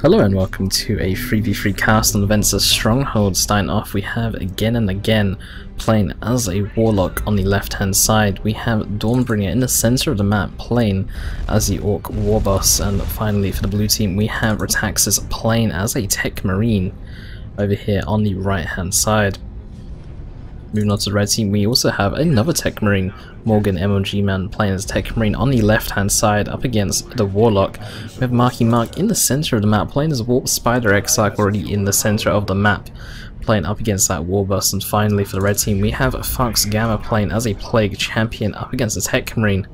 Hello and welcome to a 3v3 cast on events of Stronghold. Starting off, we have again&again playing as a Warlock. On the left hand side we have Dawnbringer in the center of the map playing as the Orc Warboss, and finally for the blue team we have Rataxas playing as a Techmarine over here on the right hand side. Moving on to the red team, we also have another Techmarine, Morgan MLG Man, playing as Techmarine on the left hand side up against the Warlock. We have Marky Mark in the center of the map playing as Warp Spider, Exarch already in the center of the map, playing up against that Warboss. And finally for the red team we have Tharx Gamma playing as a Plague Champion up against the Techmarine.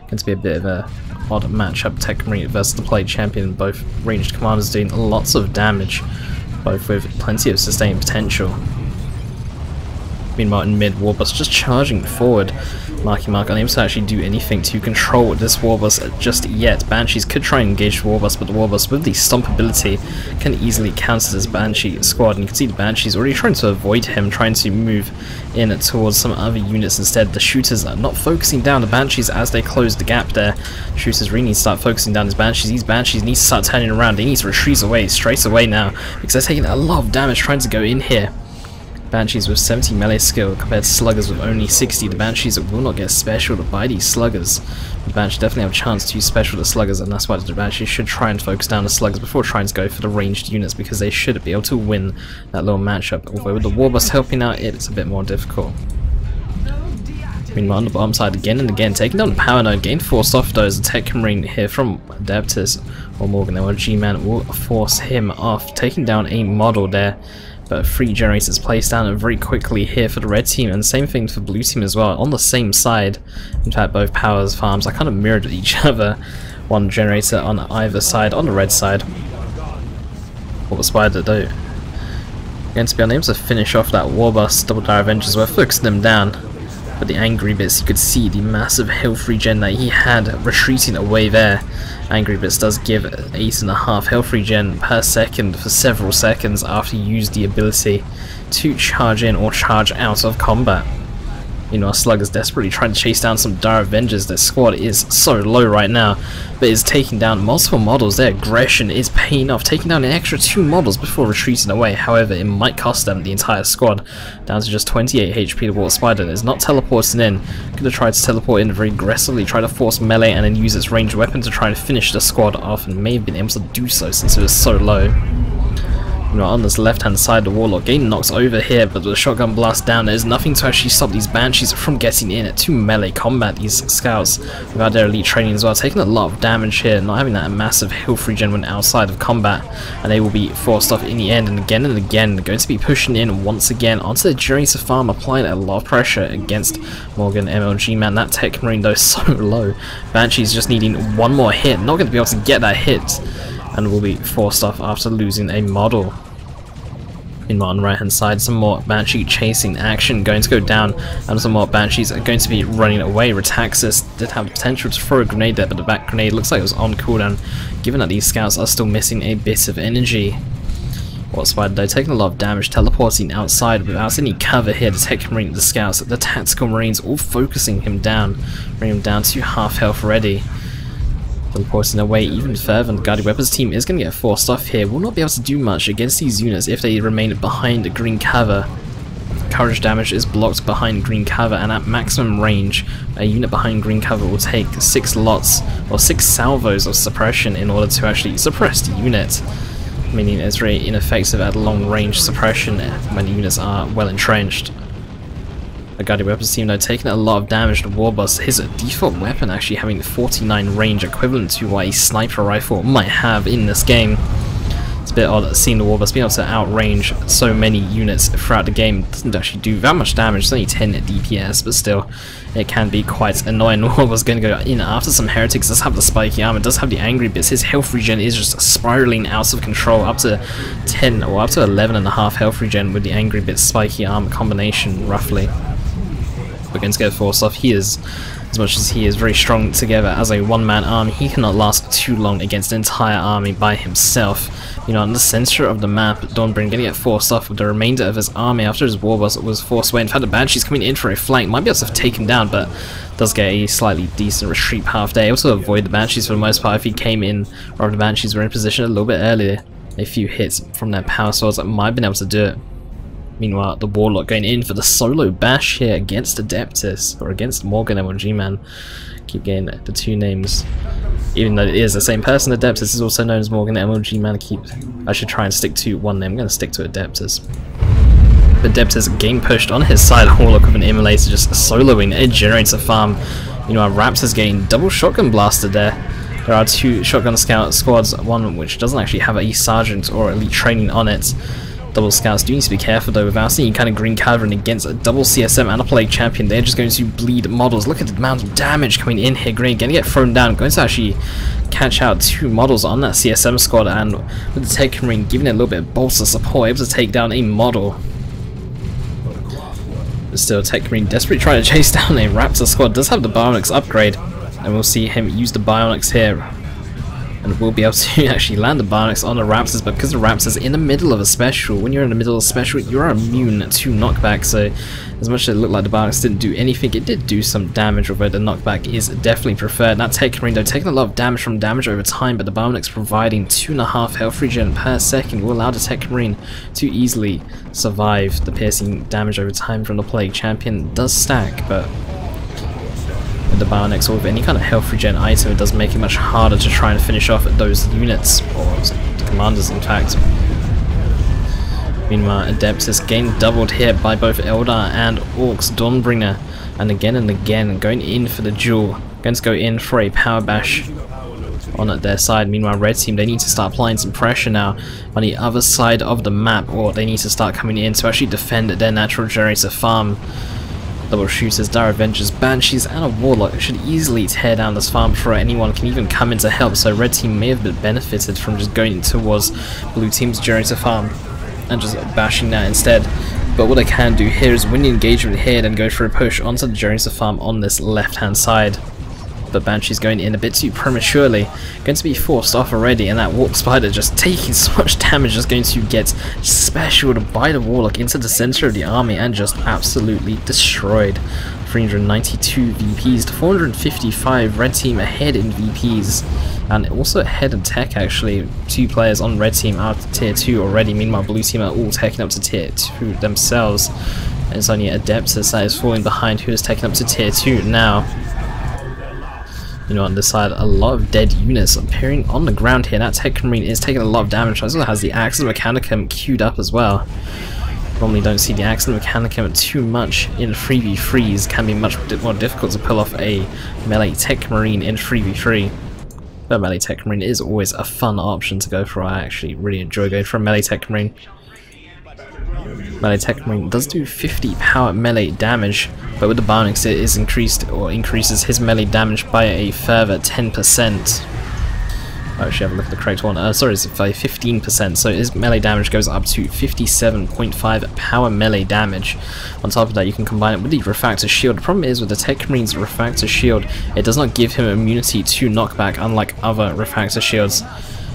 Going to be a bit of a odd matchup, Techmarine versus the Plague Champion, both ranged commanders doing lots of damage, both with plenty of sustained potential. Meanwhile in mid, Warboss just charging forward. Marky Mark unable to actually do anything to control this Warboss just yet. Banshees could try and engage Warboss, but the Warboss with the Stomp ability can easily counter this Banshee squad, and you can see the Banshees already trying to avoid him, trying to move in towards some other units instead. The Shooters are not focusing down the Banshees as they close the gap there. Shooters really need to start focusing down these Banshees. These Banshees need to start turning around. They need to retreat away straight away now because they're taking a lot of damage trying to go in here. Banshees with 70 melee skill compared to Sluggers with only 60. The Banshees will not get specialed by these Sluggers. The Banshees definitely have a chance to special the Sluggers, and that's why the Banshees should try and focus down the Sluggers before trying to go for the ranged units, because they should be able to win that little matchup. Although with the Warboss helping out, it's a bit more difficult. Meanwhile on the bottom side again&again taking down the power node, getting forced off those. The Techmarine here from Adeptus or Morgan MLG Man will force him off, taking down a model there. But 3 generators placed down very quickly here for the red team, and same thing for blue team as well, on the same side. In fact, both powers farms are kind of mirrored at each other, one generator on either side on the red side. What the Spider though, going to be unable to finish off that Warboss. Double Dire Avengers were focusing them down, but the Angry Bits, you could see the massive health regen that he had retreating away there. Angry Bits does give 8.5 health regen per second for several seconds after you use the ability to charge in or charge out of combat. Meanwhile, Slugger's desperately trying to chase down some Dire Avengers. Their squad is so low right now, but is taking down multiple models. Their aggression is paying off, taking down an extra 2 models before retreating away. However, it might cost them the entire squad, down to just 28 HP. The Water Spider is not teleporting in. Could have tried to teleport in very aggressively, try to force melee and then use its ranged weapon to try and finish the squad off, and may have been able to do so since it was so low. Meanwhile, on this left hand side, the Warlock getting knocked over here, but with the shotgun blast down, there's nothing to actually stop these Banshees from getting in to melee combat. These Scouts, without their elite training as well, taking a lot of damage here, not having that massive health regen when outside of combat, and they will be forced off in the end. And again, they're going to be pushing in once again onto the Generator farm, applying a lot of pressure against Morgan MLG Man. That Techmarine though, so low. Banshees just needing one more hit, not going to be able to get that hit, and will be forced off after losing a model. Meanwhile on the right hand side, some more Banshee chasing action going to go down, and some more Banshees are going to be running away. Rataxas did have the potential to throw a grenade there, but the back grenade looks like it was on cooldown, given that these Scouts are still missing a bit of energy. Warp Spider though, taking a lot of damage, teleporting outside without any cover here. The Techmarine, the Scouts, the Tactical Marines all focusing him down, bringing him down to half health already. Teleporting away even further, and the Guided Weapons team is going to get forced off here. Will not be able to do much against these units if they remain behind the green cover. Courage damage is blocked behind green cover, and at maximum range, a unit behind green cover will take 6 lots or 6 salvos of suppression in order to actually suppress the unit. Meaning it's really ineffective at long range suppression when the units are well entrenched. The Guided Weapons team though, taking a lot of damage to Warboss, his default weapon actually having 49 range, equivalent to what a sniper rifle might have in this game. It's a bit odd seeing the Warboss being able to outrange so many units throughout the game. It doesn't actually do that much damage, it's only 10 DPS, but still, it can be quite annoying. Warboss going to go in after some heretics, does have the spiky armor, does have the Angry Bits. His health regen is just spiraling out of control, up to 10 or up to 11.5 health regen with the Angry Bits spiky armor combination roughly. We're going to get forced off. He is As much as he is very strong together as a one-man army, he cannot last too long against an entire army by himself. You know, in the center of the map, Dawnbringer gonna get forced off with the remainder of his army after his Warboss was forced away. In fact, the Banshee's coming in for a flank, might be able to take him down, but does get a slightly decent retreat path there. Also avoid the Banshees for the most part. If he came in, or if the Banshees were in position a little bit earlier, a few hits from their power swords that might have been able to do it. Meanwhile, the Warlock going in for the solo bash here against Adeptus, or against Morgan MLG Man. Keep getting the two names, even though it is the same person. Adeptus is also known as Morgan MLG Man. I should try and stick to one name. I'm going to stick to Adeptus. Adeptus game pushed on his side. Warlock with an Immolator just soloing. It generates a farm. You know, our Raptors getting double shotgun blasted there. There are two shotgun scout squads, one which doesn't actually have a sergeant or elite training on it. Double scouts do need to be careful though. Without seeing kind of green cavern against a double CSM and a Plague Champion, they're just going to bleed models. Look at the amount of damage coming in here. Green gonna get thrown down, going to actually catch out two models on that CSM squad, and with the Techmarine giving it a little bit of bolster support, able to take down a model. But still, Techmarine desperately trying to chase down a Raptor squad. Does have the Bionics upgrade, and we'll see him use the Bionics here. And we'll be able to actually land the Bionics on the Raptors, but because the Raptors in the middle of a special, when you're in the middle of a special, you're immune to knockback. So as much as it looked like the Bionics didn't do anything, it did do some damage, although the knockback is definitely preferred. Now Techmarine though, taking a lot of damage from damage over time, but the Bionics providing 2.5 health regen per second will allow the Techmarine to easily survive the piercing damage over time from the Plague Champion. It does stack, but the Bionics or with any kind of health regen item, it does make it much harder to try and finish off at those units, or the commanders in fact. Meanwhile, Adeptus game doubled here by both Eldar and Orks. Dawnbringer and again going in for the duel, going to go in for a power bash on at their side. Meanwhile, red team, they need to start applying some pressure now on the other side of the map, or they need to start coming in to actually defend their natural generator farm. Double shooters, dire Avengers, Banshees and a Warlock should easily tear down this farm before anyone can even come in to help, so red team may have been benefited from just going towards blue team's generator farm and just bashing that instead. But what I can do here is win the engagement here, then go for a push onto the generator farm on this left hand side. But Banshee's going in a bit too prematurely, going to be forced off already, and that Warp Spider just taking so much damage, just going to get specialed by the Warlock into the center of the army and just absolutely destroyed. 392 VPs to 455, red team ahead in VPs, and also ahead in tech actually. Two players on red team are tier 2 already, meanwhile blue team are all taking up to tier 2 themselves. And it's only Adeptus that is falling behind, who is taking up to tier 2 now. You know, on this side, a lot of dead units appearing on the ground here. That Techmarine is taking a lot of damage. Also has the Axe of Mechanicum queued up as well. Normally don't see the Axe of Mechanicum too much in 3v3s. Can be much more difficult to pull off a melee Techmarine in 3v3. But melee Techmarine is always a fun option to go for. I actually really enjoy going for a melee Techmarine. Melee Techmarine does do 50 power melee damage, but with the Bionics it is increased, or increases his melee damage by a further 10%. I should have a look at the correct one. Sorry, it's by 15%, so his melee damage goes up to 57.5 power melee damage. On top of that, you can combine it with the Refractor Shield. The problem is with the Techmarine's Refractor Shield, it does not give him immunity to knockback, unlike other Refractor Shields.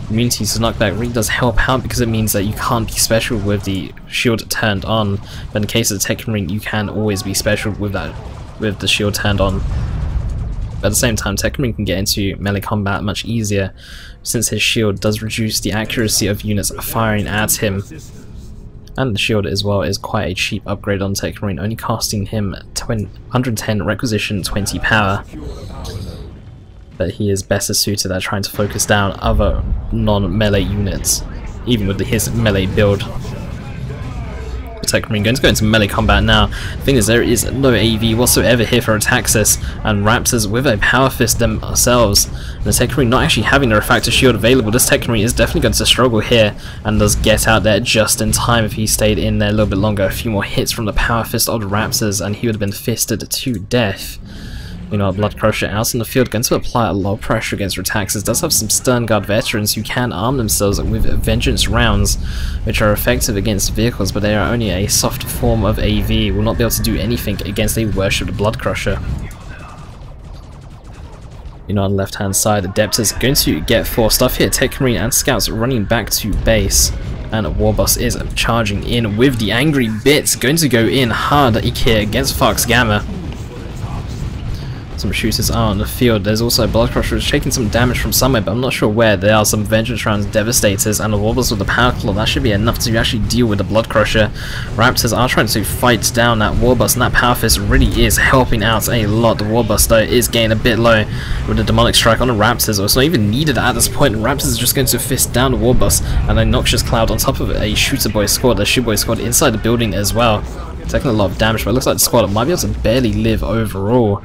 Immunity to knockback really does help out because it means that you can't be special with the shield turned on, but in the case of the Techmarine you can always be special with that, with the shield turned on. But at the same time, Techmarine can get into melee combat much easier since his shield does reduce the accuracy of units firing at him. And the shield as well is quite a cheap upgrade on Techmarine, only costing him 110 requisition, 20 power. But he is better suited at trying to focus down other non-melee units, even with his melee build. Techmarine going to go into melee combat now. The thing is, there is no AV whatsoever here for Rataxas and Raptors with a power fist themselves. And the Techmarine not actually having the Refractor Shield available, this Techmarine is definitely going to struggle here and does get out there just in time. If he stayed in there a little bit longer, a few more hits from the power fist of the Raptors and he would have been fisted to death. You know, Blood Crusher out in the field, going to apply a lot of pressure against Rataxas. Does have some Stern Guard veterans who can arm themselves with Vengeance Rounds, which are effective against vehicles, but they are only a soft form of AV, will not be able to do anything against a worshipped Blood Crusher. you know, on the left-hand side. Adeptus is going to get forced off here. Techmarine and Scouts running back to base. And Warboss is charging in with the Angry Bits. Going to go in hard here against Tharx Gamma. Some shooters are on the field. There's also a Blood Crusher who's taking some damage from somewhere, but I'm not sure where. There are some Vengeance Rounds, Devastators, and the Warboss with the Power Claw. That should be enough to actually deal with the Blood Crusher. Raptors are trying to fight down that Warboss, and that Power Fist really is helping out a lot. The Warboss, though, is getting a bit low with the Demonic Strike on the Raptors, or it's not even needed at this point. Raptors is just going to fist down the Warboss, and a Noxious Cloud on top of it. A Shooter Boy squad, a Shoe Boy squad inside the building as well. Taking a lot of damage, but it looks like the squad might be able to barely live overall.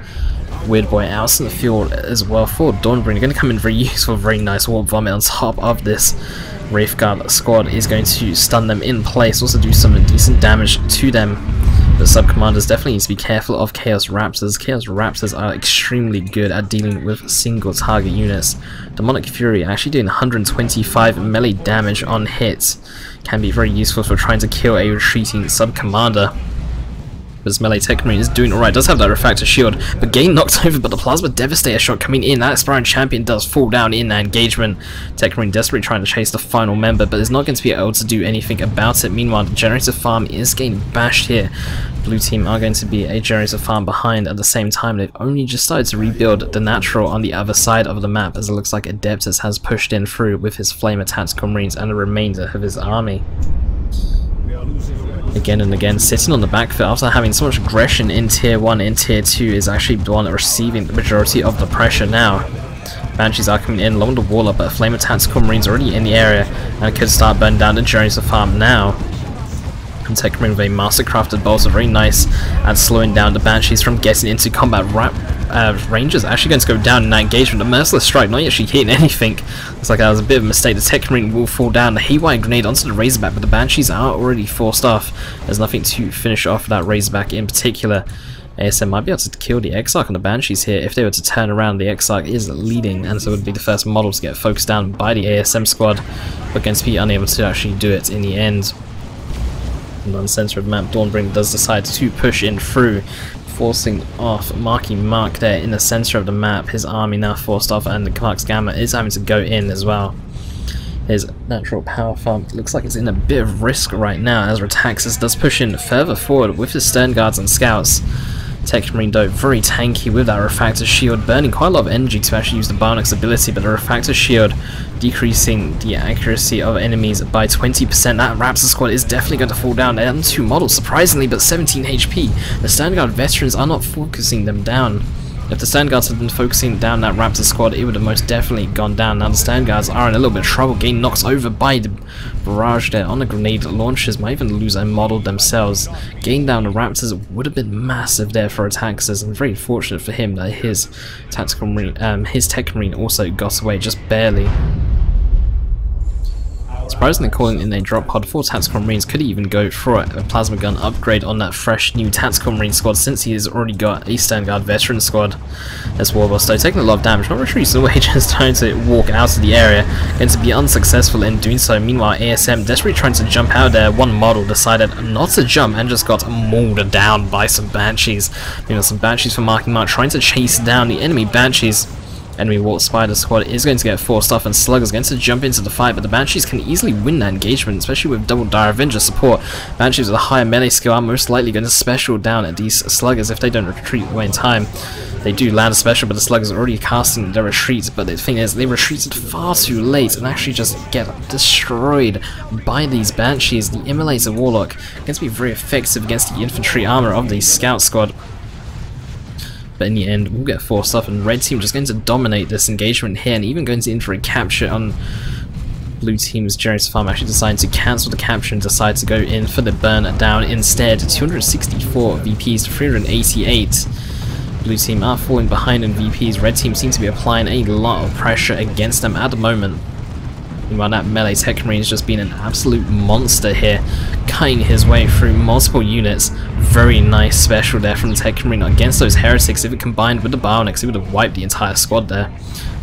Weird Boy out in the field as well for Dawnbringer. Going to come in very useful, very nice Warp Vomit on top of this. Wraith Guard squad is going to stun them in place, also do some decent damage to them. But sub-commanders definitely need to be careful of Chaos Raptors. Chaos Raptors are extremely good at dealing with single target units. Demonic Fury actually doing 125 melee damage on hits. Can be very useful for trying to kill a retreating sub-commander. But Melee Techmarine is doing alright, does have that Refractor Shield, but getting knocked over, but the Plasma Devastator shot coming in. That Aspiring Champion does fall down in that engagement. Techmarine desperately trying to chase the final member, but is not going to be able to do anything about it. Meanwhile, the Generator Farm is getting bashed here. Blue team are going to be a Generator Farm behind at the same time. They've only just started to rebuild the natural on the other side of the map, as it looks like Adeptus has pushed in through with his Flamer Tactical Marines and the remainder of his army. Again&again, sitting on the back foot after having so much aggression in tier 1 and tier 2 is actually the one receiving the majority of the pressure now. Banshees are coming in along the wall up, but Flamer Tactical Marines already in the area and could start burning down the Generator Farm now. Techmarine with a Mastercrafted Bolt are very nice at slowing down the Banshees from getting into combat. Rangers actually going to go down in that engagement. The Merciless Strike not actually hitting anything. Looks like that was a bit of a mistake. The Techmarine will fall down. The Haywire Grenade onto the Razorback, but the Banshees are already forced off. There's nothing to finish off that Razorback in particular. ASM might be able to kill the Exarch on the Banshees here. If they were to turn around, the Exarch is leading, and so would be the first model to get focused down by the ASM squad, but going to be unable to actually do it in the end. And on the center of the map, Dawnbringer does decide to push in through, forcing off Marky Mark there in the center of the map. His army now forced off, and the Tharx Gamma is having to go in as well. His natural power farm looks like it's in a bit of risk right now, as Rataxas does push in further forward with his Stern Guards and Scouts. Techmarine though, very tanky with that Refractor Shield, burning quite a lot of energy to actually use the Bionics ability, but the Refractor Shield decreasing the accuracy of enemies by 20%. That Raptor squad is definitely going to fall down. They're on two models, surprisingly, but 17 HP. The Stern Guard veterans are not focusing them down. If the Stern Guards had been focusing down that Raptor squad, it would have most definitely gone down. Now the Stern Guards are in a little bit of trouble, getting knocked over by the barrage there on the grenade launchers. Might even lose a model themselves. Getting down the Raptors would have been massive there for Rataxas, and very fortunate for him that his tactical marine, his Techmarine also got away just barely. Surprisingly, calling in a drop pod for Tactical Marines, could even go for a Plasma Gun upgrade on that fresh new Tactical Marine squad, since he has already got a Stern Guard veteran squad. That's Warboss though, taking a lot of damage, not retreating away, just trying to walk out of the area, and to be unsuccessful in doing so. Meanwhile, ASM desperately trying to jump out there. One model decided not to jump and just got mauled down by some Banshees. You know, some Banshees for Marking Mark, trying to chase down the enemy Banshees. Enemy Warp Spider squad is going to get forced off, and Slugger's is going to jump into the fight, but the Banshees can easily win that engagement, especially with double Dire Avenger support. Banshees with a higher melee skill are most likely going to special down at these Sluggers if they don't retreat away in time. They do land a special, but the Sluggers are already casting their retreat, but the thing is, they retreated far too late and actually just get destroyed by these Banshees. The Immolator Warlock is going to be very effective against the infantry armor of the Scout squad. But in the end, we'll get forced off, and red team just going to dominate this engagement here, and even going to in for a capture on blue team's Generator Farm. Actually deciding to cancel the capture and decide to go in for the burn down instead. 264 VPs to 388. Blue team are falling behind in VPs. Red team seems to be applying a lot of pressure against them at the moment. Meanwhile, that melee Techmarine has just been an absolute monster here, cutting his way through multiple units. Very nice special there from Techmarine against those Heretics. If it combined with the Bionics, it would have wiped the entire squad there,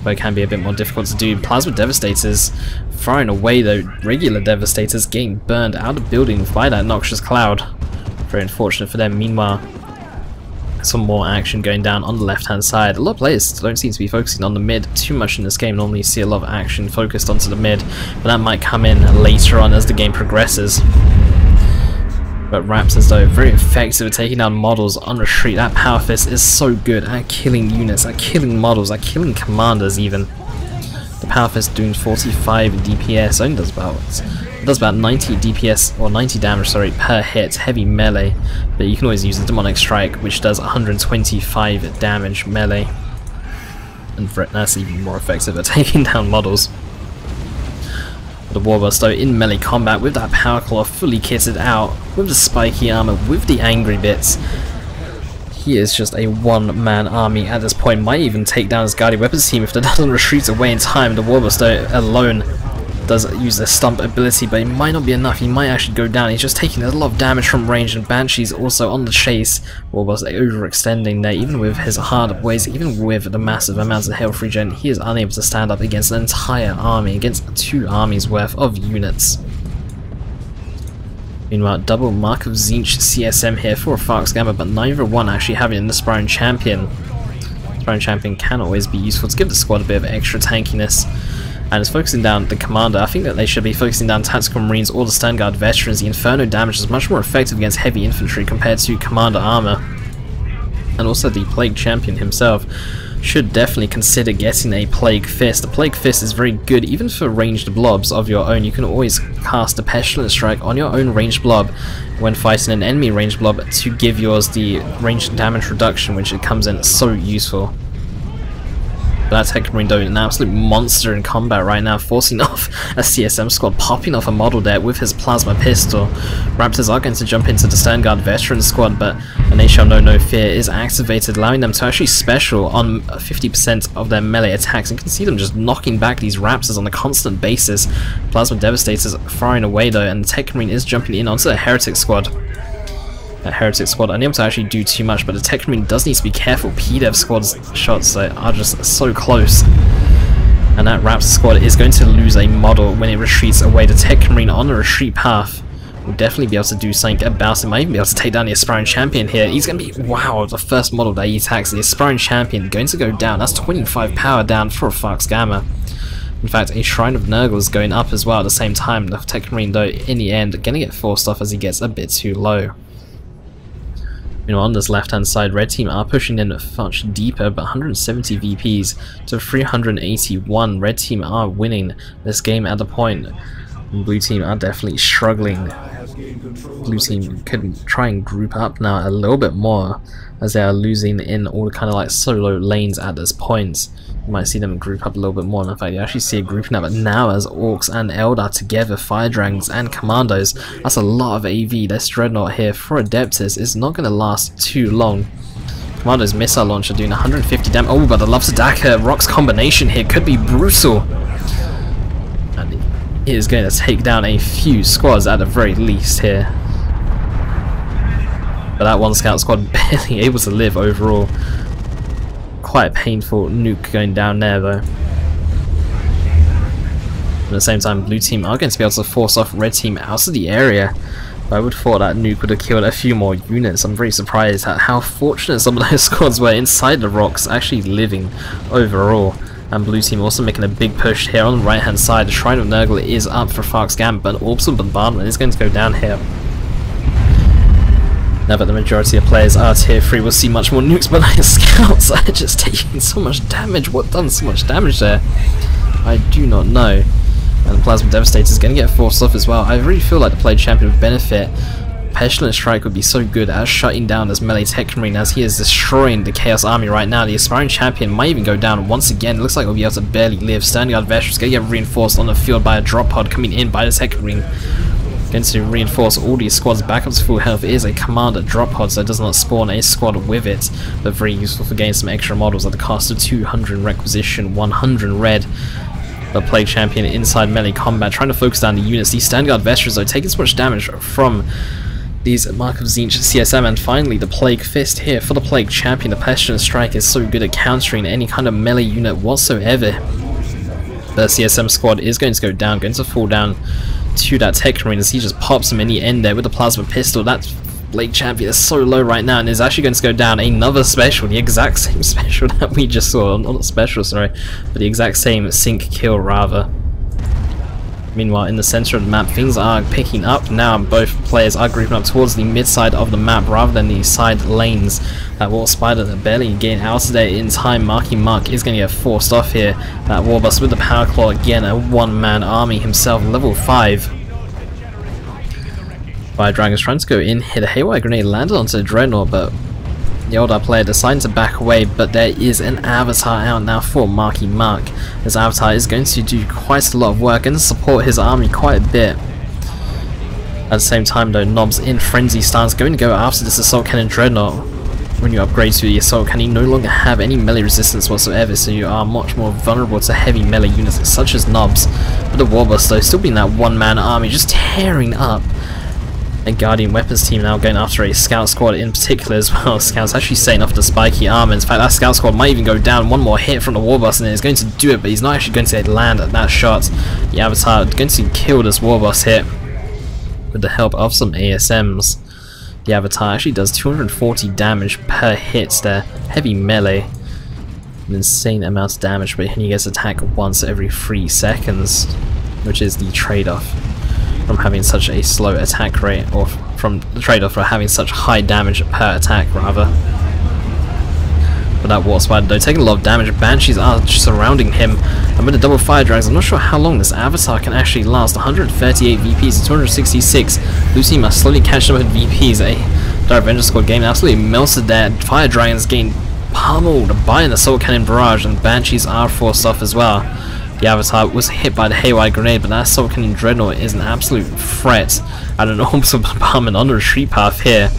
but it can be a bit more difficult to do. Plasma Devastators throwing away though, regular Devastators getting burned out of the building by that Noxious Cloud. Very unfortunate for them. Meanwhile, some more action going down on the left-hand side. A lot of players don't seem to be focusing on the mid too much in this game. Normally you see a lot of action focused onto the mid, but that might come in later on as the game progresses. But Raptors, though, very effective at taking down models on retreat. That Power Fist is so good at killing units, at killing models, at killing commanders even. The Power Fist doing 45 DPS, only does about, it does about 90 DPS, or 90 damage, sorry, per hit, heavy melee. But you can always use the Demonic Strike, which does 125 damage melee. And that's even more effective at taking down models. The Warboss, though, in melee combat with that Power Claw fully kitted out, with the spiky armor, with the angry bits. He is just a one-man army at this point. Might even take down his Guardian Weapons team if that doesn't retreat away in time. The Warboss, though, alone does use the Stump ability, but it might not be enough. He might actually go down. He's just taking a lot of damage from range, and Banshee's also on the chase. Warboss overextending there, even with his hard ways, even with the massive amounts of health regen, he is unable to stand up against an entire army, against 2 armies worth of units. Meanwhile, double Mark of Zeench CSM here for a Tharx Gamma, but neither one actually having an Aspiring Champion. Aspiring Champion can always be useful to give the squad a bit of extra tankiness. And it's focusing down the commander. I think that they should be focusing down Tactical Marines or the Stand Guard veterans. The Inferno damage is much more effective against heavy infantry compared to commander armor. And also the Plague Champion himself should definitely consider getting a Plague Fist. The Plague Fist is very good even for ranged blobs of your own. You can always cast a Pestilent Strike on your own ranged blob when fighting an enemy ranged blob to give yours the ranged damage reduction, which it comes in so useful. But that Techmarine, though, an absolute monster in combat right now, forcing off a CSM squad, popping off a model there with his plasma pistol. Raptors are going to jump into the Stand Guard veteran squad, but an They Shall Know No Fear is activated, allowing them to actually special on 50% of their melee attacks. And you can see them just knocking back these Raptors on a constant basis. Plasma Devastators firing away, though, and the Techmarine is jumping in onto the Heretic squad. That Heretic squad unable to actually do too much, but the Techmarine does need to be careful. PDev squad's shots are just so close. And that Raptor squad is going to lose a model when it retreats away. The Techmarine on the retreat path will definitely be able to do something about it. Might even be able to take down the Aspiring Champion here. He's going to be, wow, the first model that he attacks. The Aspiring Champion going to go down. That's 25 power down for a Tharx Gamma. In fact, a Shrine of Nurgle is going up as well at the same time. The Techmarine, though, in the end, going to get forced off as he gets a bit too low. On this left-hand side, Red Team are pushing in much deeper, but 170 VPs to 381. Red Team are winning this game at the point. Blue Team are definitely struggling. Blue Team could try and group up now a little bit more, as they are losing in all kind of like solo lanes at this point. You might see them group up a little bit more. And in fact, you actually see a grouping up now as Orks and Eldar together, Fire Dragons and Commandos. That's a lot of AV. This Dreadnought here for Adeptus is not going to last too long. Commandos Missile Launcher doing 150 damage. Oh, but the Love Sadaka Rocks combination here could be brutal. And he is going to take down a few squads at the very least here. But that one scout squad barely able to live overall. Quite a painful nuke going down there, though. At the same time, Blue Team are going to be able to force off Red Team out of the area. But I would have thought that nuke would have killed a few more units. I'm very surprised at how fortunate some of those squads were inside the rocks, actually living overall. And Blue Team also making a big push here on the right hand side. The Shrine of Nurgle is up for Tharx Gamma, but Orbs and Bombardment is going to go down here. Now that the majority of players are tier 3, we'll see much more nukes, but like scouts are just taking so much damage. What done so much damage there? I do not know. And the Plasma Devastator is going to get forced off as well. I really feel like the Plague Champion would benefit. Pestilent Strike would be so good at shutting down this melee Techmarine, as he is destroying the Chaos Army right now. The Aspiring Champion might even go down once again. It looks like he'll be able to barely live. Stand Guard Veteran is going to get reinforced on the field by a drop pod coming in by the Techmarine. Going to reinforce all these squads back up to full health. It is a commander drop pod, so it does not spawn a squad with it, but very useful for getting some extra models at the cost of 200 requisition, 100 red. The Plague Champion inside melee combat, trying to focus down the units. These Stand Guard veterans are taking so much damage from these Mark of Zeench CSM, and finally the Plague Fist here for the Plague Champion. The Pestilent Strike is so good at countering any kind of melee unit whatsoever. The CSM squad is going to go down, going to fall down to that Techmarine as he just pops him in the end there with the plasma pistol. That Plague Champion is so low right now and is actually going to go down another special, the exact same special that we just saw. Not special, sorry, but the exact same sync kill rather. Meanwhile, in the center of the map, things are picking up now. Both players are grouping up towards the mid side of the map rather than the side lanes. That Warp Spider that barely getting out today in time. Marky Mark is going to get forced off here. That Warboss with the Power Claw again, a one-man army himself, level 5. Fire Dragon's trying to go in, hit a Haywire Grenade, landed onto the Dreadnought, but the Eldar player decides to back away. But there is an Avatar out now for Marky Mark. His Avatar is going to do quite a lot of work and support his army quite a bit. At the same time though, Nob's in frenzy stance, going to go after this Assault Cannon Dreadnought. When you upgrade to the Assault Cannon, you no longer have any melee resistance whatsoever, so you are much more vulnerable to heavy melee units such as Nob's. But the Warboss though, still being that one-man army, just tearing up. And Guardian Weapons team now going after a Scout Squad in particular as well. Scout's actually setting off the spiky armor. In fact, that Scout Squad might even go down. One more hit from the Warboss and it's going to do it, but he's not actually going to land at that shot. The Avatar going to kill this Warboss hit with the help of some ASMs. The Avatar actually does 240 damage per hit there. Heavy melee. An insane amount of damage, but he gets attacked once every 3 seconds, which is the trade-off from having such a slow attack rate, or from the trade-off for having such high damage per attack rather. But that Warp Spider though, taking a lot of damage, Banshees are surrounding him, and with the double Fire Dragons, I'm not sure how long this Avatar can actually last. 138 VPs to 266, Blue team are slowly catching up with VPs. A Dark Vengeance Squad game absolutely melted there, Fire Dragons getting pummeled by an Assault Cannon Barrage, and Banshees are forced off as well. The Avatar was hit by the Haywire Grenade, but that Assault Cannon Dreadnought is an absolute threat at an Orbs of Bombardment on the retreat path here.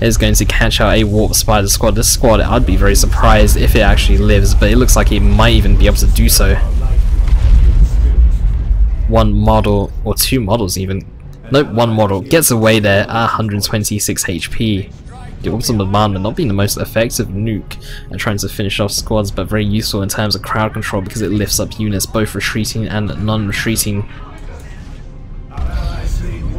It is going to catch out a Warp Spider squad. This squad, I'd be very surprised if it actually lives, but it looks like it might even be able to do so. One model, or 2 models even. Nope, one model gets away there at 126 HP. The Orbs of Bombardment not being the most effective nuke at trying to finish off squads, but very useful in terms of crowd control because it lifts up units both retreating and non-retreating.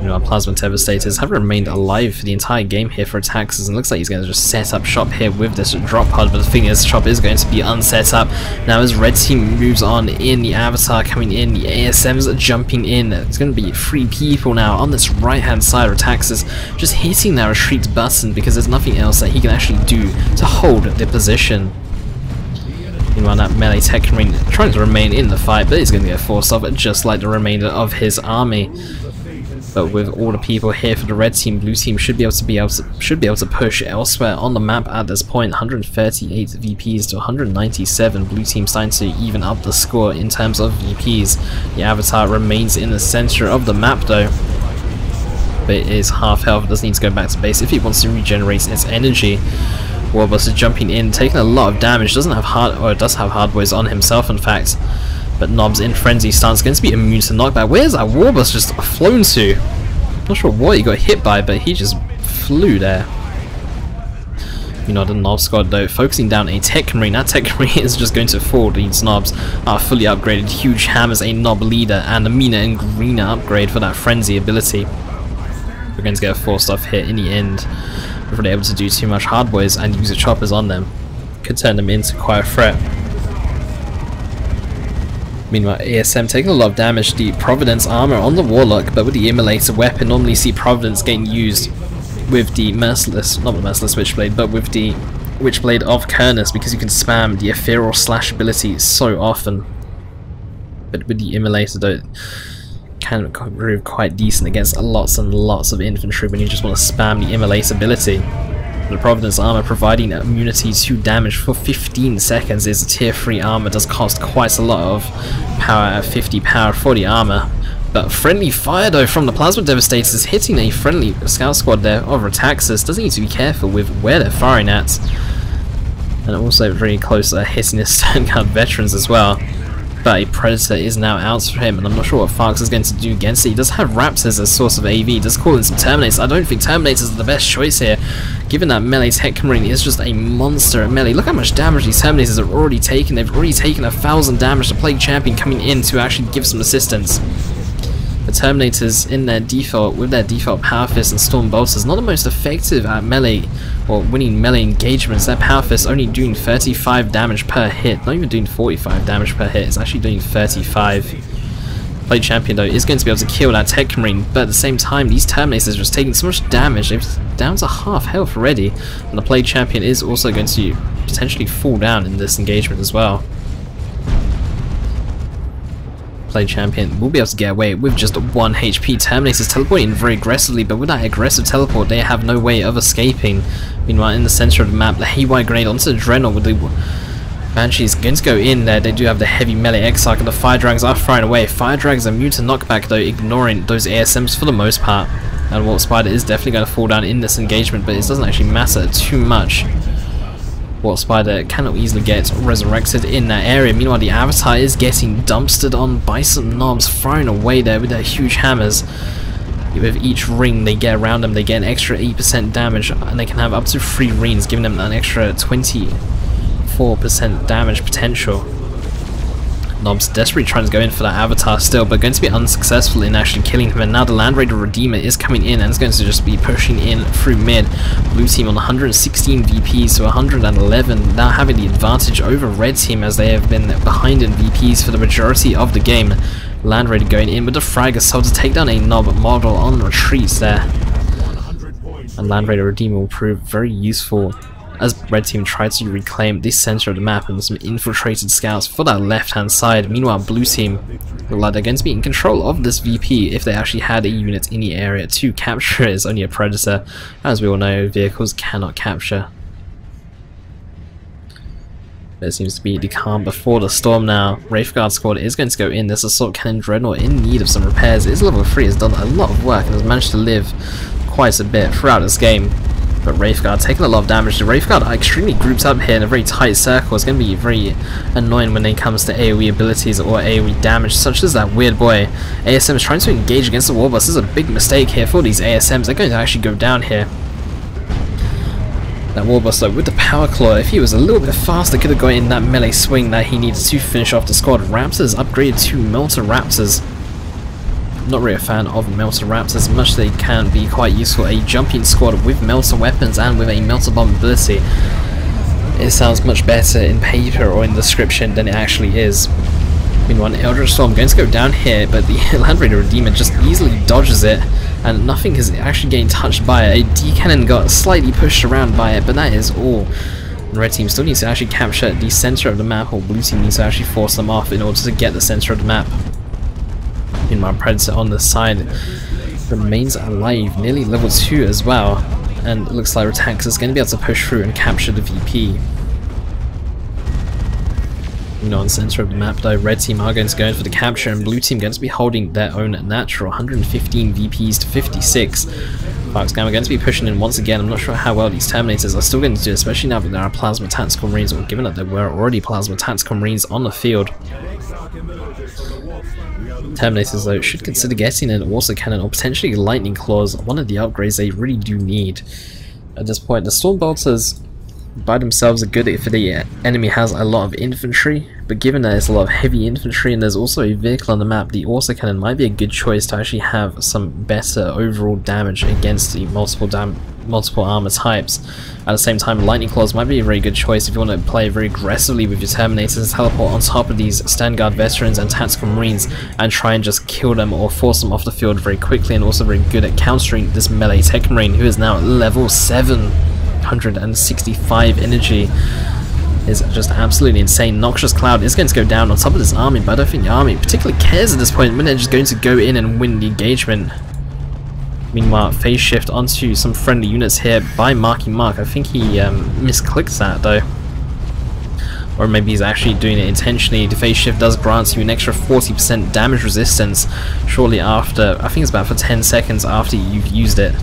You know, our Plasma Devastators have remained alive for the entire game here for Rataxas, and looks like he's going to just set up shop here with this drop pod, but the thing is, shop is going to be unset up. Now as Red Team moves on in, the Avatar coming in, the ASMs are jumping in. It's going to be 3 people now on this right-hand side of Rataxas, just hitting that retreat button because there's nothing else that he can actually do to hold the position. Meanwhile, that melee Techmarine trying to remain in the fight, but he's going to get forced off just like the remainder of his army. But with all the people here for the Red Team, Blue Team should be able to push elsewhere on the map at this point. 138 VPs to 197. Blue Team starting to even up the score in terms of VPs. The Avatar remains in the center of the map though, but it is half health. It does need to go back to base if it wants to regenerate its energy. Warboss is jumping in, taking a lot of damage. Doesn't have hard, or does have hardboys on himself in fact. But Nob's in frenzy stance, going to be immune to knockback. Where's that Warboss just flown to? Not sure what he got hit by, but he just flew there. You know, the Nob squad though, focusing down a Techmarine. That Techmarine is just going to fall. These Nobs are fully upgraded. Huge Hammers, a Nob leader, and a Mina and Greener upgrade for that frenzy ability. We're going to get a 4 stuff here in the end. If we're able to do too much hardboys and use the choppers on them, could turn them into quite a threat. Meanwhile, ASM taking a lot of damage, the Providence armor on the Warlock, but with the Immolator weapon, normally you see Providence getting used with the Merciless, not the Merciless Witchblade, but with the Witchblade of Kurnus, because you can spam the Ethereal Slash ability so often. But with the Immolator though, it can prove quite decent against lots and lots of infantry when you just want to spam the Immolator ability. The Providence armor providing immunity to damage for 15 seconds is a tier 3 armor, does cost quite a lot of power, 50 power for the armor. But friendly fire though from the Plasma Devastators, hitting a friendly Scout Squad there of Rataxas. Doesn't need to be careful with where they're firing at. And also very close hitting the Stern Guard veterans as well. But a Predator is now out for him, and I'm not sure what Tharx is going to do against it. He does have Raptors as a source of AV, he does call in some Terminators. I don't think Terminators are the best choice here, given that melee Techmarine is just a monster at melee. Look how much damage these Terminators have already taken. They've already taken 1,000 damage. The Plague Champion coming in to actually give some assistance. The Terminators in their default, with their default Power Fist and Storm Bolters, not the most effective at melee or winning melee engagements. Their Power Fist only doing 35 damage per hit, not even doing 45 damage per hit, it's actually doing 35. Plague Champion though is going to be able to kill that Techmarine, but at the same time these Terminators are just taking so much damage, they're down to half health already, and the Plague Champion is also going to potentially fall down in this engagement as well. Plague Champion will be able to get away with just 1 HP. Terminators teleporting very aggressively, but with that aggressive teleport they have no way of escaping. Meanwhile in the center of the map, the Haywire Grenade onto the Dreadnought with the Banshee's going to go in there. They do have the heavy melee Exarch, and the Fire Dragons are flying away. Fire Dragons are immune to knockback though, ignoring those ASMs for the most part. And Warp Spider is definitely going to fall down in this engagement, but it doesn't actually matter too much. Warp Spider cannot easily get resurrected in that area. Meanwhile, the Avatar is getting dumpstered on by some knobs, flying away there with their huge hammers. With each ring they get around them, they get an extra 8% damage, and they can have up to 3 rings, giving them an extra 24% damage potential. Knobs desperately trying to go in for that Avatar still, but going to be unsuccessful in actually killing him. And now the Land Raider Redeemer is coming in and is going to just be pushing in through mid. Blue team on 116 VPs to 111, now having the advantage over red team as they have been behind in VPs for the majority of the game. Land Raider going in with the Frag Assault to take down a knob model on retreat there. And Land Raider Redeemer will prove very useful as red team tried to reclaim the center of the map, and some infiltrated scouts for that left hand side. Meanwhile blue team look like they're going to be in control of this VP if they actually had a unit in the area to capture it. It's only a Predator, as we all know vehicles cannot capture. There seems to be the calm before the storm now. Wraithguard squad is going to go in. This Assault Cannon Dreadnought in need of some repairs. Its level 3 has done a lot of work and has managed to live quite a bit throughout this game. But Wraithguard taking a lot of damage. The Wraithguard are extremely grouped up here in a very tight circle. It's going to be very annoying when it comes to AoE abilities or AoE damage, such as that weird boy. ASMs trying to engage against the Warboss. This is a big mistake here for these ASMs. They're going to actually go down here. That Warboss though with the Power Claw, if he was a little bit faster, could have got in that melee swing that he needed to finish off the squad. Raptors upgraded to Melta Raptors. Not really a fan of Melta Raptors as much, they can be quite useful. A jumping squad with Melta weapons and with a Melta bomb ability. It sounds much better in paper or in description than it actually is. Meanwhile, Eldritch Storm going to go down here, but the Land Raider Redeemer just easily dodges it, and nothing is actually getting touched by it. A D-Cannon got slightly pushed around by it, but that is all. And red team still needs to actually capture the center of the map, or blue team needs to actually force them off in order to get the center of the map. Meanwhile, Predator on the side remains alive, nearly level 2 as well, and it looks like Rataxas is going to be able to push through and capture the VP. On center of the map though, red team are going to go in for the capture, and blue team going to be holding their own natural. 115 VPs to 56. Tharx Gamma going to be pushing in once again. I'm not sure how well these Terminators are still going to do, especially now that there are Plasma Tactical Marines, or given that there were already Plasma Tactical Marines on the field. Terminators though should consider getting an Orsa Cannon or potentially Lightning Claws, one of the upgrades they really do need. At this point the Storm Bolters by themselves are good if the enemy has a lot of infantry, but given that it's a lot of heavy infantry and there's also a vehicle on the map, the Orsa Cannon might be a good choice to actually have some better overall damage against the multiple armor types. At the same time, Lightning Claws might be a very good choice if you want to play very aggressively with your Terminators, teleport on top of these Stand Guard Veterans and Tactical Marines and try and just kill them or force them off the field very quickly, and also very good at countering this melee Techmarine, who is now at level 7. 165 energy is just absolutely insane. Noxious Cloud is going to go down on top of this army, but I don't think the army particularly cares at this point when they're just going to go in and win the engagement. Meanwhile, phase shift onto some friendly units here by Marky Mark. I think he misclicked that though. Or maybe he's actually doing it intentionally. The phase shift does grant you an extra 40% damage resistance shortly after, I think it's about for 10 seconds after you've used it.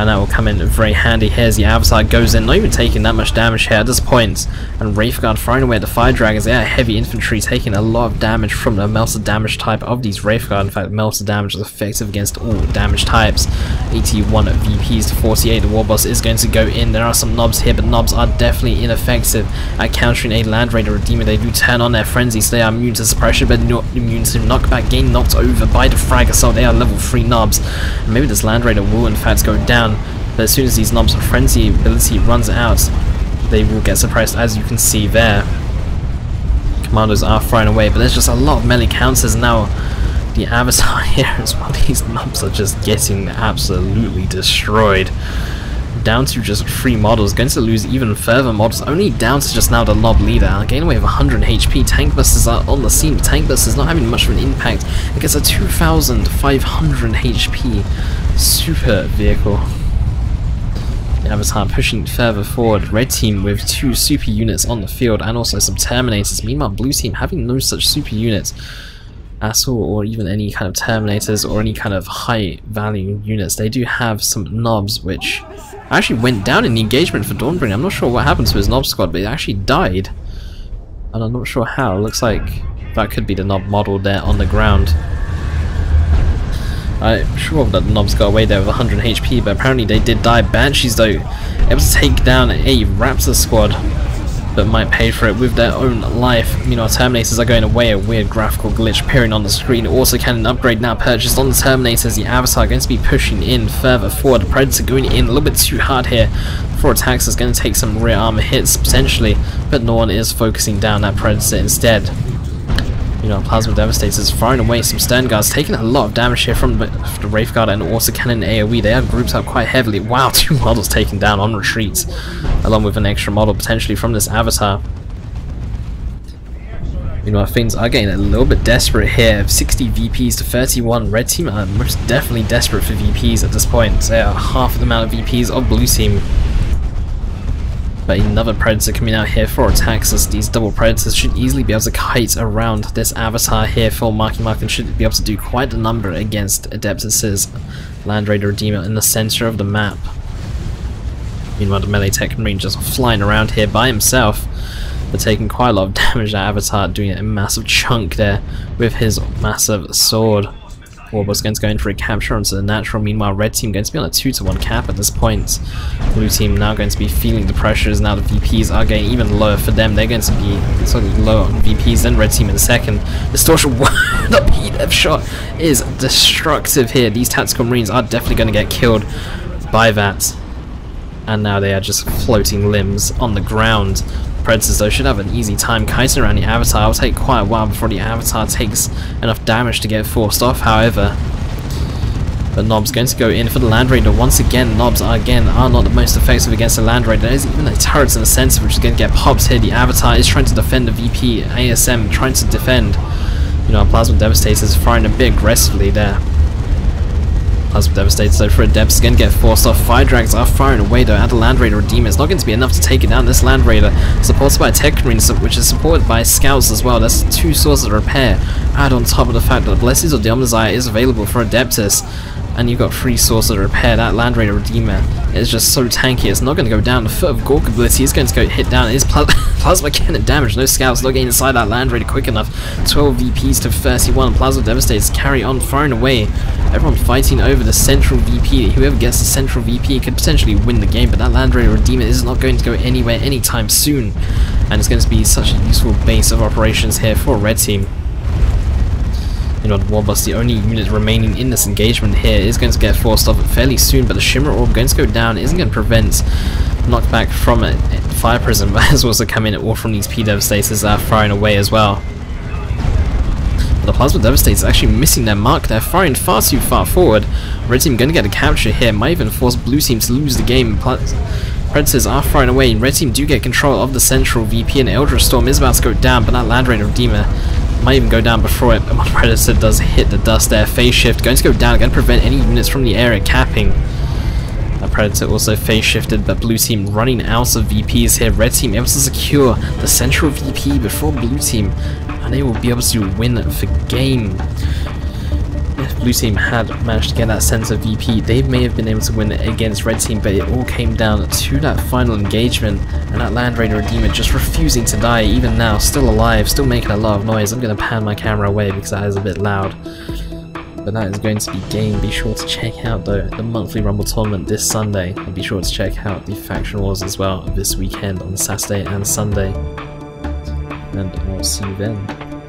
and that will come in very handy. Here's the Avatar goes in, not even taking that much damage here at this point, and Wraithguard throwing away the Fire Dragons. Yeah, heavy infantry taking a lot of damage from the Melta Damage type of these Wraithguard. In fact, Melta Damage is effective against all damage types. 81 VPs to 48, the Warboss is going to go in. There are some knobs here, but knobs are definitely ineffective at countering a Land Raider Redeemer. They do turn on their frenzy, so they are immune to suppression, but not immune to knockback, getting knocked over by the Frag Assault. They are level 3 knobs, and maybe this Land Raider will in fact go down, but as soon as these knobs' frenzy ability runs out, they will get suppressed, as you can see there. Commandos are thrown away, but there's just a lot of melee counters now. The Avatar here as well, these knobs are just getting absolutely destroyed. Down to just 3 models, going to lose even further models, only down to just now the Lob Leader. Gain away of 100 HP, Tank Busters are on the scene, but Tank Busters not having much of an impact against a 2,500 HP super vehicle. Avatar pushing further forward, red team with 2 super units on the field and also some Terminators, meanwhile blue team having no such super units at all, or even any kind of Terminators or any kind of high value units. They do have some knobs which actually went down in the engagement for Dawnbringer. I'm not sure what happened to his knob squad, but it actually died, and I'm not sure how. It looks like that could be the knob model there on the ground. I'm sure that the knobs got away there with 100 HP, but apparently they did die. Banshees though, able to take down a Raptor squad, but might pay for it with their own life. Meanwhile, Terminators are going away, a weird graphical glitch appearing on the screen. Auto Cannon upgrade now purchased on the Terminators. The Avatar going to be pushing in further forward. Predator going in a little bit too hard here. For attacks is going to take some rear armor hits potentially, but no one is focusing down that Predator instead. Meanwhile, Plasma Devastators throwing away some Stern Guards, taking a lot of damage here from the Wraithguard and Auto Cannon AoE. They are grouped up quite heavily. Wow, 2 models taken down on retreat, along with an extra model potentially from this Avatar. Meanwhile, things are getting a little bit desperate here. 60 VPs to 31. Red team are most definitely desperate for VPs at this point. They are half the amount of VPs of blue team. But another Predator coming out here for Rataxas. These double Predators should easily be able to kite around this Avatar here for Marky Mark, and should be able to do quite a number against Adeptus' Land Raider Redeemer in the center of the map. Meanwhile, the melee Techmarine just flying around here by himself, but taking quite a lot of damage. That Avatar doing a massive chunk there with his massive sword. Warboss going to go in for a capture onto the natural. Meanwhile, red team going to be on a 2-to-1 cap at this point. Blue team now going to be feeling the pressures. Now the VPs are getting even lower for them. They're going to be slightly lower on VPs than red team in a second. Distortion, the PDF shot is destructive here. These tactical marines are definitely going to get killed by that. And now they are just floating limbs on the ground. Predators though should have an easy time kiting around the Avatar. It'll take quite a while before the Avatar takes enough damage to get forced off, however. But Nob's going to go in for the Land Raider once again. Nobs are not the most effective against the Land Raider. There's even a turret in the center which is going to get popped here. The Avatar is trying to defend the VP ASM, trying to defend. You know, Plasma Devastator is firing a bit aggressively there. Plasma Devastator though for Adeptus is going to get forced off. Fire Dragons are firing away though at the Land Raider Redeemer. It's not going to be enough to take it down. This Land Raider, supported by Techmarine, which is supported by Scouts as well. That's 2 sources of repair. Add on top of the fact that Blessings of the Omnisire is available for Adeptus, and you've got 3 sources of repair. That Land Raider Redeemer is just so tanky. It's not going to go down. The Foot of Gork ability is going to go hit down. It is Plasma Cannon damage. No Scouts, not getting inside that Land Raider quick enough. 12 VPs to 31. Plasma Devastators carry on firing away. Everyone fighting over the central VP. Whoever gets the central VP could potentially win the game, but that Land Raider Redeemer is not going to go anywhere anytime soon, and it's going to be such a useful base of operations here for red team. You know, Warboss, the only unit remaining in this engagement here, is going to get forced off fairly soon, but the Shimmer Orb going to go down. Isn't going to prevent knockback from a Fire Prism, but has also come in all from these P Devastators that are firing away as well. The Plasma Devastators actually missing their mark. They're firing far too far forward. Red team going to get a capture here. Might even force blue team to lose the game. Predators are firing away. Red team do get control of the central VP, and Eldritch Storm is about to go down, but that Land Raider Redeemer might even go down before it. My Predator does hit the dust there. Phase Shift going to go down. Going to prevent any units from the area capping. A Predator also phase shifted, but blue team running out of VPs here. Red team able to secure the central VP before blue team, and they will be able to win the game. if blue team had managed to get that sense of VP, they may have been able to win against red team, but it all came down to that final engagement and that Land Raider Redeemer just refusing to die, even now, still alive, still making a lot of noise. I'm going to pan my camera away because that is a bit loud. But that is going to be game. Be sure to check out the monthly Rumble tournament this Sunday, and be sure to check out the Faction Wars as well this weekend on Saturday and Sunday, and I'll see you then.